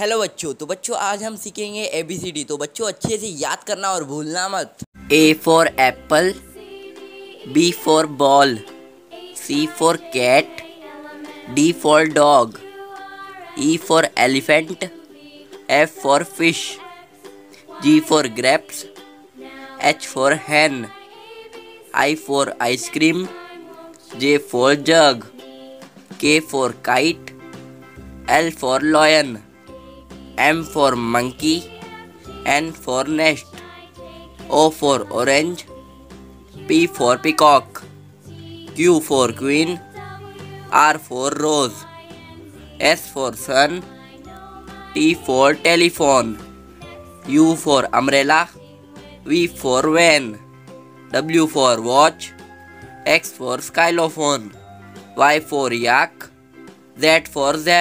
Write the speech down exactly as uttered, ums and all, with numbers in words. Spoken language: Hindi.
हेलो बच्चों, तो बच्चों आज हम सीखेंगे ए बी सी डी। तो बच्चों अच्छे से याद करना और भूलना मत। A for apple, B for ball, C for cat, D for dog, E for elephant, F for fish, G for grapes, H for hen, I for ice cream, J for jug, K for kite, L for lion, M for monkey, N for nest, O for orange, P for peacock, Q for queen, R for rose, S for sun, T for telephone, U for umbrella, V for van, W for watch, X for xylophone, Y for yak, Z for zap.